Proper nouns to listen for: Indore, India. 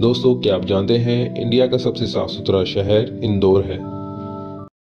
दोस्तों, क्या आप जानते हैं इंडिया का सबसे साफ सुथरा शहर इंदौर है।